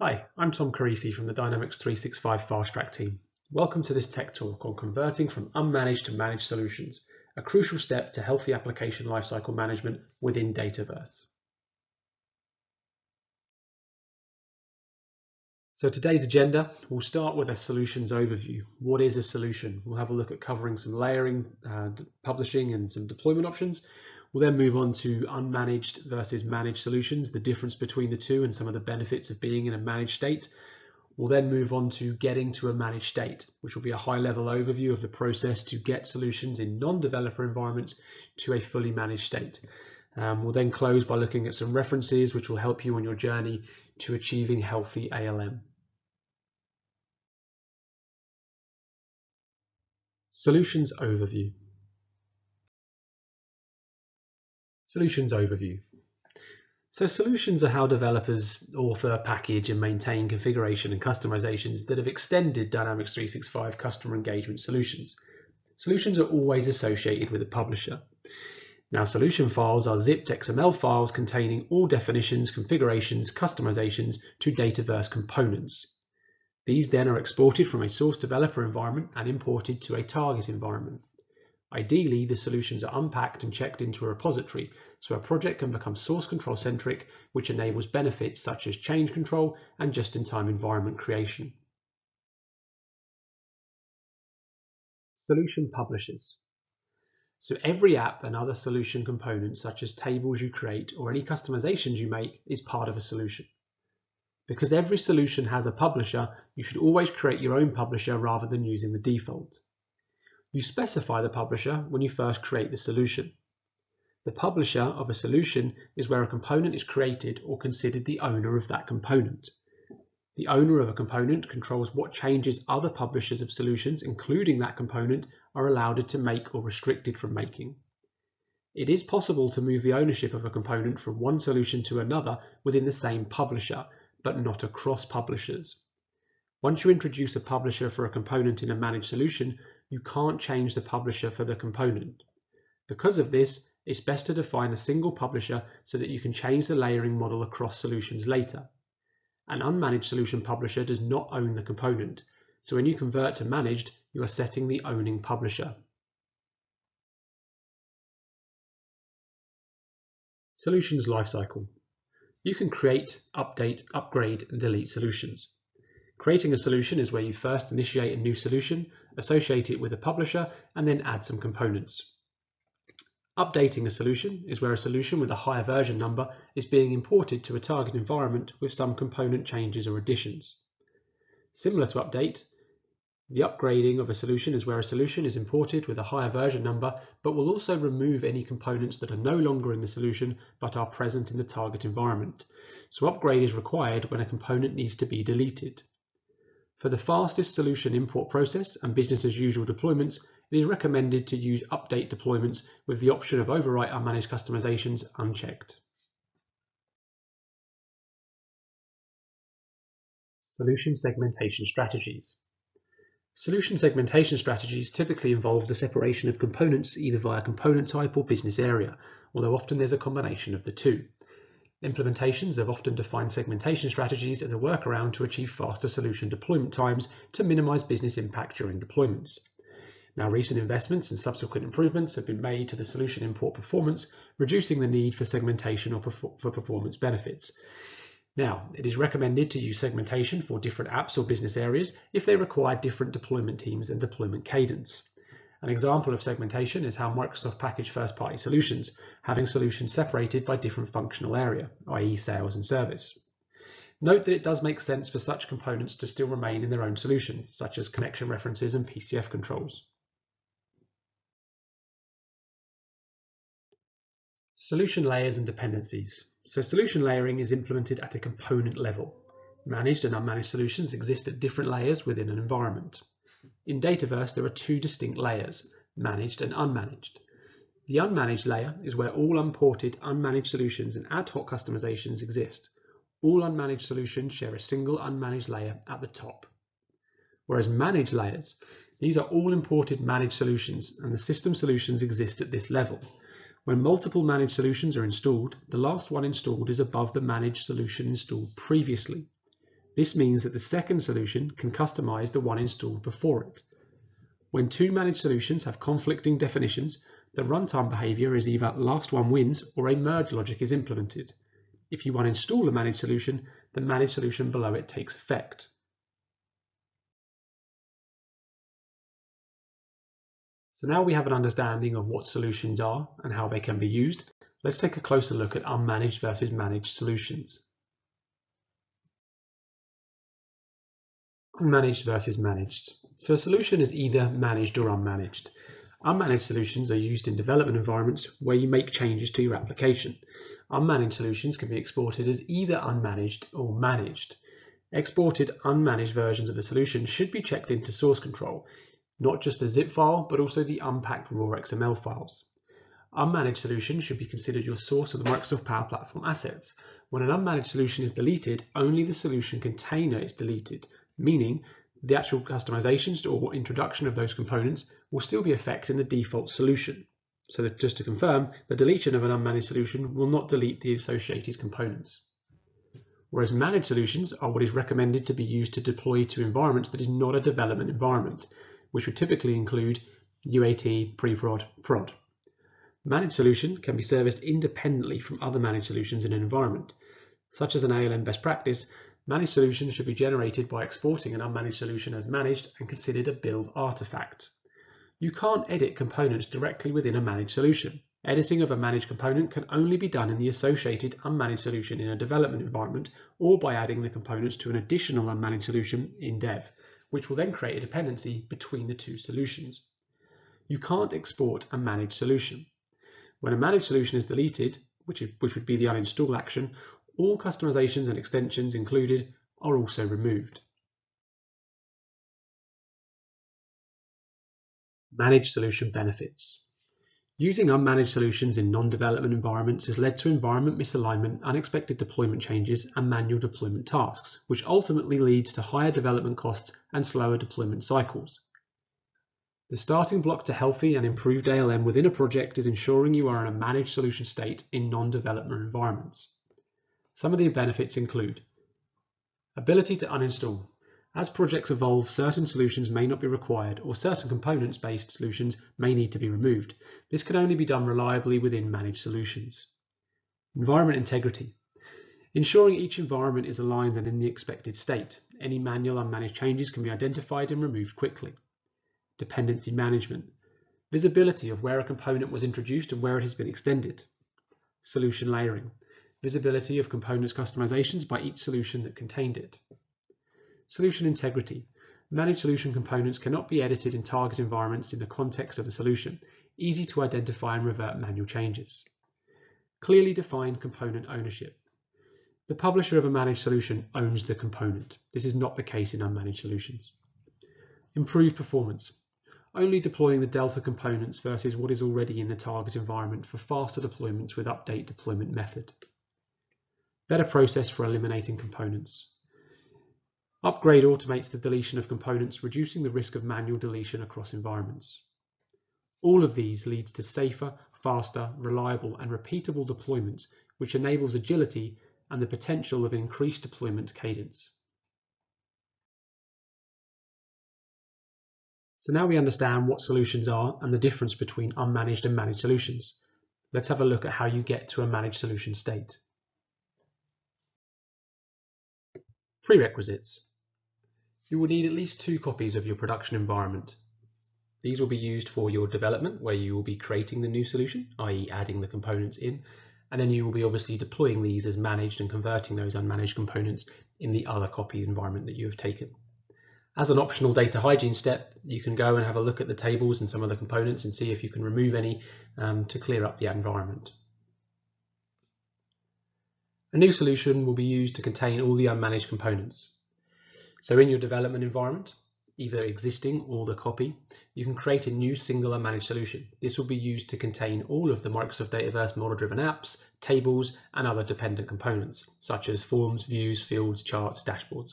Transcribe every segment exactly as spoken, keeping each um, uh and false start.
Hi, I'm Tom Carisi from the Dynamics three sixty-five Fast Track team. Welcome to this tech talk on converting from unmanaged to managed solutions, a crucial step to healthy application lifecycle management within Dataverse. So today's agenda, we'll start with a solutions overview. What is a solution? We'll have a look at covering some layering, uh, publishing and some deployment options. We'll then move on to unmanaged versus managed solutions, the difference between the two and some of the benefits of being in a managed state. We'll then move on to getting to a managed state, which will be a high-level overview of the process to get solutions in non-developer environments to a fully managed state. Um, we'll then close by looking at some references, which will help you on your journey to achieving healthy A L M. Solutions overview. Solutions overview. So solutions are how developers author, package and maintain configuration and customizations that have extended Dynamics three sixty-five customer engagement solutions. Solutions are always associated with a publisher. Now, solution files are zipped X M L files containing all definitions, configurations, customizations to Dataverse components. These then are exported from a source developer environment and imported to a target environment. Ideally, the solutions are unpacked and checked into a repository, so a project can become source control centric, which enables benefits such as change control and just-in-time environment creation. Solution publishers. So every app and other solution components, such as tables you create or any customizations you make, is part of a solution. Because every solution has a publisher, you should always create your own publisher rather than using the default. You specify the publisher when you first create the solution. The publisher of a solution is where a component is created or considered the owner of that component. The owner of a component controls what changes other publishers of solutions, including that component, are allowed to make or restricted from making. It is possible to move the ownership of a component from one solution to another within the same publisher, but not across publishers. Once you introduce a publisher for a component in a managed solution, you can't change the publisher for the component. Because of this, it's best to define a single publisher so that you can change the layering model across solutions later. An unmanaged solution publisher does not own the component, so when you convert to managed, you are setting the owning publisher. Solutions lifecycle. You can create, update, upgrade, and delete solutions. Creating a solution is where you first initiate a new solution, associate it with a publisher, and then add some components. Updating a solution is where a solution with a higher version number is being imported to a target environment with some component changes or additions. Similar to update, the upgrading of a solution is where a solution is imported with a higher version number, but will also remove any components that are no longer in the solution but are present in the target environment. So upgrade is required when a component needs to be deleted. For the fastest solution import process and business as usual deployments, it is recommended to use update deployments with the option of overwrite unmanaged customizations unchecked. Solution segmentation strategies. Solution segmentation strategies typically involve the separation of components either via component type or business area, although often there's a combination of the two. Implementations have often defined segmentation strategies as a workaround to achieve faster solution deployment times to minimize business impact during deployments. Now, recent investments and subsequent improvements have been made to the solution import performance, reducing the need for segmentation or for performance benefits. Now, it is recommended to use segmentation for different apps or business areas if they require different deployment teams and deployment cadence. An example of segmentation is how Microsoft packaged first-party solutions, having solutions separated by different functional area, that is sales and service. Note that it does make sense for such components to still remain in their own solutions, such as connection references and P C F controls. Solution layers and dependencies. So solution layering is implemented at a component level. Managed and unmanaged solutions exist at different layers within an environment. In Dataverse, there are two distinct layers, managed and unmanaged. The unmanaged layer is where all imported unmanaged solutions and ad hoc customizations exist. All unmanaged solutions share a single unmanaged layer at the top. Whereas managed layers, these are all imported managed solutions, and the system solutions exist at this level. When multiple managed solutions are installed, the last one installed is above the managed solution installed previously. This means that the second solution can customize the one installed before it. When two managed solutions have conflicting definitions, the runtime behavior is either last one wins or a merge logic is implemented. If you uninstall a managed solution, the managed solution below it takes effect. So now we have an understanding of what solutions are and how they can be used. Let's take a closer look at unmanaged versus managed solutions. Unmanaged versus managed. So a solution is either managed or unmanaged. Unmanaged solutions are used in development environments where you make changes to your application. Unmanaged solutions can be exported as either unmanaged or managed. Exported unmanaged versions of the solution should be checked into source control, not just the zip file, but also the unpacked raw X M L files. Unmanaged solutions should be considered your source of the Microsoft Power Platform assets. When an unmanaged solution is deleted, only the solution container is deleted, meaning the actual customizations or introduction of those components will still be effected in the default solution. So that just to confirm, the deletion of an unmanaged solution will not delete the associated components. Whereas managed solutions are what is recommended to be used to deploy to environments that is not a development environment, which would typically include U A T, pre-prod, prod. Managed solution can be serviced independently from other managed solutions in an environment. Such as an A L M best practice, managed solutions should be generated by exporting an unmanaged solution as managed and considered a build artifact. You can't edit components directly within a managed solution. Editing of a managed component can only be done in the associated unmanaged solution in a development environment or by adding the components to an additional unmanaged solution in dev, which will then create a dependency between the two solutions. You can't export a managed solution. When a managed solution is deleted, which, is, which would be the uninstall action, all customizations and extensions included are also removed. Managed solution benefits. Using unmanaged solutions in non-development environments has led to environment misalignment, unexpected deployment changes, and manual deployment tasks, which ultimately leads to higher development costs and slower deployment cycles. The starting block to healthy and improved A L M within a project is ensuring you are in a managed solution state in non-development environments. Some of the benefits include ability to uninstall. As projects evolve, certain solutions may not be required or certain components-based solutions may need to be removed. This can only be done reliably within managed solutions. Environment integrity. Ensuring each environment is aligned and in the expected state. Any manual unmanaged changes can be identified and removed quickly. Dependency management. Visibility of where a component was introduced and where it has been extended. Solution layering. Visibility of components customizations by each solution that contained it. Solution integrity. Managed solution components cannot be edited in target environments in the context of the solution. Easy to identify and revert manual changes. Clearly defined component ownership. The publisher of a managed solution owns the component. This is not the case in unmanaged solutions. Improved performance. Only deploying the delta components versus what is already in the target environment for faster deployments with update deployment method. Better process for eliminating components. Upgrade automates the deletion of components, reducing the risk of manual deletion across environments. All of these leads to safer, faster, reliable and repeatable deployments, which enables agility and the potential of increased deployment cadence. So now we understand what solutions are and the difference between unmanaged and managed solutions. Let's have a look at how you get to a managed solution state. Prerequisites. You will need at least two copies of your production environment. These will be used for your development, where you will be creating the new solution, that is adding the components in, and then you will be obviously deploying these as managed and converting those unmanaged components in the other copy environment that you have taken. As an optional data hygiene step, you can go and have a look at the tables and some of the components and see if you can remove any um, to clear up the environment. A new solution will be used to contain all the unmanaged components. So in your development environment, either existing or the copy, you can create a new single unmanaged solution. This will be used to contain all of the Microsoft Dataverse model-driven apps, tables, and other dependent components, such as forms, views, fields, charts, dashboards.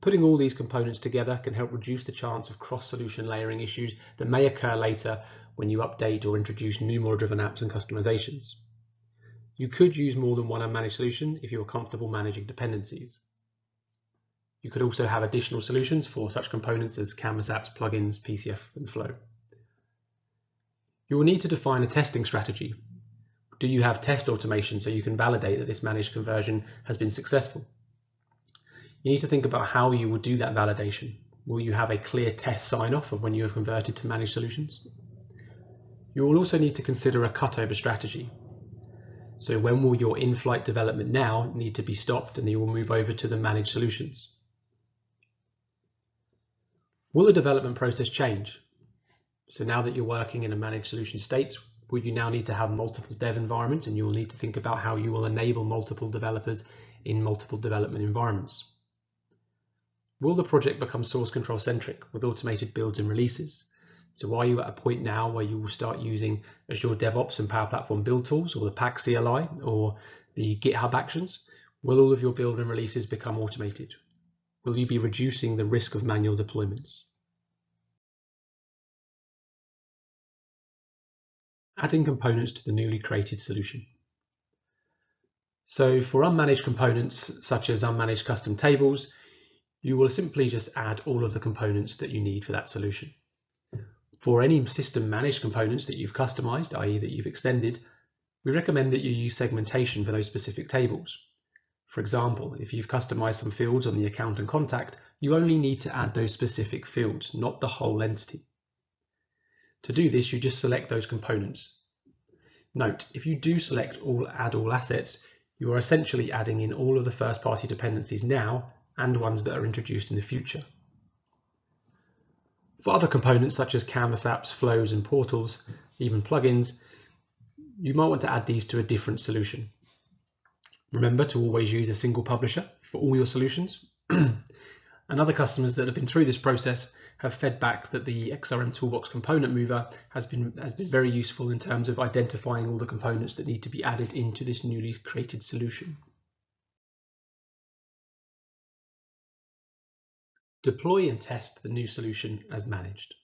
Putting all these components together can help reduce the chance of cross-solution layering issues that may occur later when you update or introduce new model-driven apps and customizations. You could use more than one unmanaged solution if you are comfortable managing dependencies. You could also have additional solutions for such components as Canvas apps, plugins, P C F, and Flow. You will need to define a testing strategy. Do you have test automation so you can validate that this managed conversion has been successful? You need to think about how you will do that validation. Will you have a clear test sign-off of when you have converted to managed solutions? You will also need to consider a cutover strategy. So when will your in-flight development now need to be stopped and you will move over to the managed solutions? Will the development process change? So now that you're working in a managed solution state, will you now need to have multiple dev environments, and you will need to think about how you will enable multiple developers in multiple development environments? Will the project become source control centric with automated builds and releases? So are you at a point now where you will start using Azure DevOps and Power Platform build tools, or the PAC C L I, or the GitHub Actions? Will all of your build and releases become automated? Will you be reducing the risk of manual deployments? Adding components to the newly created solution. So for unmanaged components, such as unmanaged custom tables, you will simply just add all of the components that you need for that solution. For any system managed components that you've customized, that is that you've extended, we recommend that you use segmentation for those specific tables. For example, if you've customized some fields on the account and contact, you only need to add those specific fields, not the whole entity. To do this, you just select those components. Note, if you do select all add all assets, you are essentially adding in all of the first party dependencies now and ones that are introduced in the future. For other components such as Canvas apps, flows and portals, even plugins, you might want to add these to a different solution. Remember to always use a single publisher for all your solutions. And other customers that have been through this process have fed back that the X R M Toolbox component mover has been, has been very useful in terms of identifying all the components that need to be added into this newly created solution. Deploy and test the new solution as managed.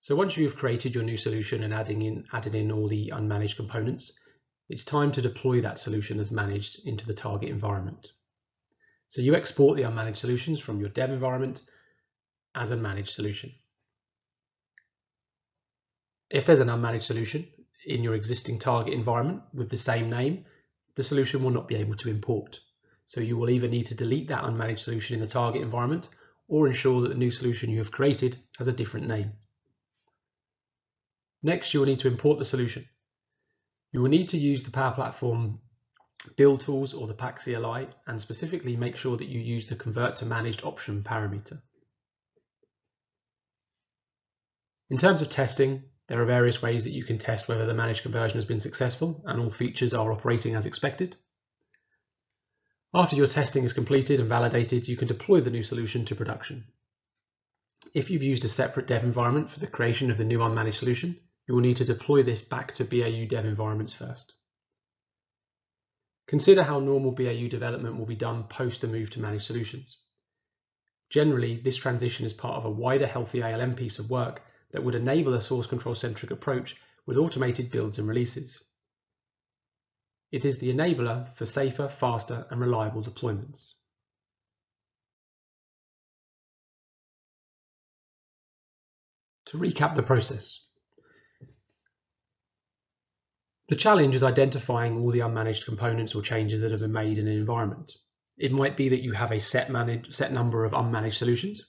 So once you've created your new solution and adding in, added in all the unmanaged components, it's time to deploy that solution as managed into the target environment. So you export the unmanaged solutions from your dev environment as a managed solution. If there's an unmanaged solution in your existing target environment with the same name, the solution will not be able to import. So you will either need to delete that unmanaged solution in the target environment or ensure that the new solution you have created has a different name. Next, you will need to import the solution. You will need to use the Power Platform build tools or the PAC C L I, and specifically make sure that you use the convert to managed option parameter. In terms of testing, there are various ways that you can test whether the managed conversion has been successful and all features are operating as expected. After your testing is completed and validated, you can deploy the new solution to production. If you've used a separate dev environment for the creation of the new unmanaged solution, you will need to deploy this back to B A U dev environments first. Consider how normal B A U development will be done post the move to managed solutions. Generally, this transition is part of a wider healthy A L M piece of work that would enable a source control centric approach with automated builds and releases. It is the enabler for safer, faster and reliable deployments. To recap the process. The challenge is identifying all the unmanaged components or changes that have been made in an environment. It might be that you have a set, managed, set number of unmanaged solutions,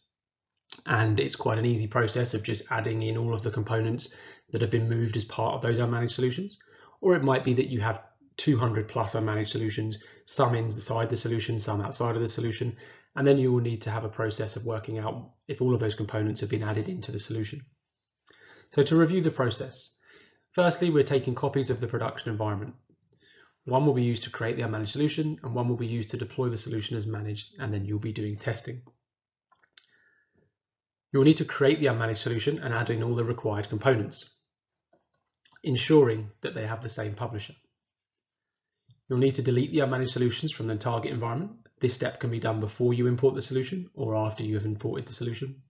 and it's quite an easy process of just adding in all of the components that have been moved as part of those unmanaged solutions. Or it might be that you have two hundred plus unmanaged solutions, some inside the solution, some outside of the solution, and then you will need to have a process of working out if all of those components have been added into the solution. So to review the process. Firstly, we're taking copies of the production environment. One will be used to create the unmanaged solution and one will be used to deploy the solution as managed, and then you'll be doing testing. You'll need to create the unmanaged solution and add in all the required components, ensuring that they have the same publisher. You'll need to delete the unmanaged solutions from the target environment. This step can be done before you import the solution or after you have imported the solution.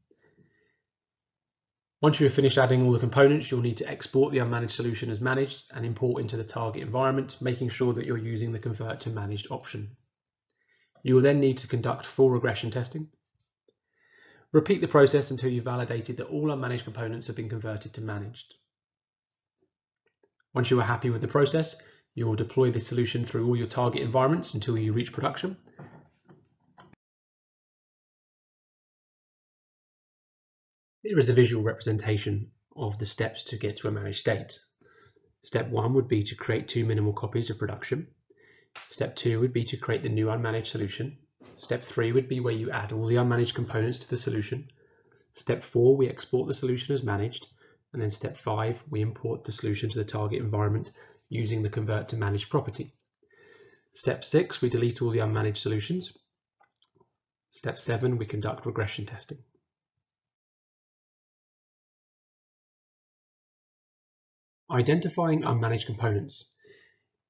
Once you have finished adding all the components, you'll need to export the unmanaged solution as managed and import into the target environment, making sure that you're using the convert to managed option. You will then need to conduct full regression testing. Repeat the process until you've validated that all unmanaged components have been converted to managed. Once you are happy with the process, you will deploy the solution through all your target environments until you reach production. Here is a visual representation of the steps to get to a managed state. Step one would be to create two minimal copies of production. Step two would be to create the new unmanaged solution. Step three would be where you add all the unmanaged components to the solution. Step four, we export the solution as managed. And then step five, we import the solution to the target environment using the convert to managed property. Step six, we delete all the unmanaged solutions. Step seven, we conduct regression testing. Identifying unmanaged components.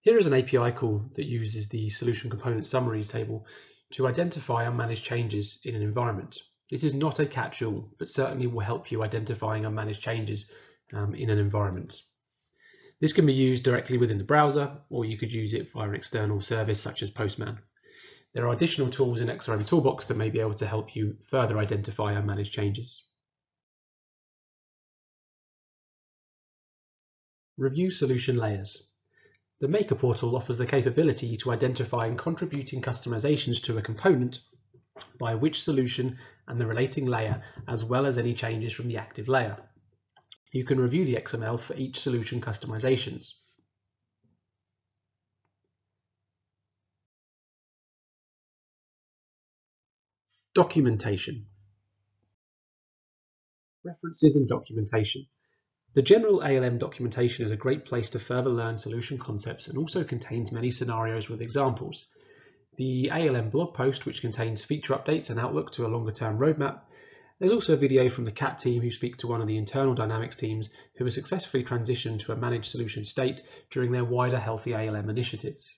Here is an A P I call that uses the solution component summaries table to identify unmanaged changes in an environment. This is not a catch-all, but certainly will help you identifying unmanaged changes um, in an environment. This can be used directly within the browser, or you could use it via an external service such as Postman. There are additional tools in X R M Toolbox that may be able to help you further identify unmanaged changes. Review solution layers. The Maker portal offers the capability to identify and contributing customizations to a component by which solution and the relating layer, as well as any changes from the active layer. You can review the X M L for each solution customizations. Documentation. References and documentation. The general A L M documentation is a great place to further learn solution concepts and also contains many scenarios with examples. The A L M blog post, which contains feature updates and outlook to a longer term roadmap. There's also a video from the C A T team who speak to one of the internal Dynamics teams who have successfully transitioned to a managed solution state during their wider Healthy A L M initiatives.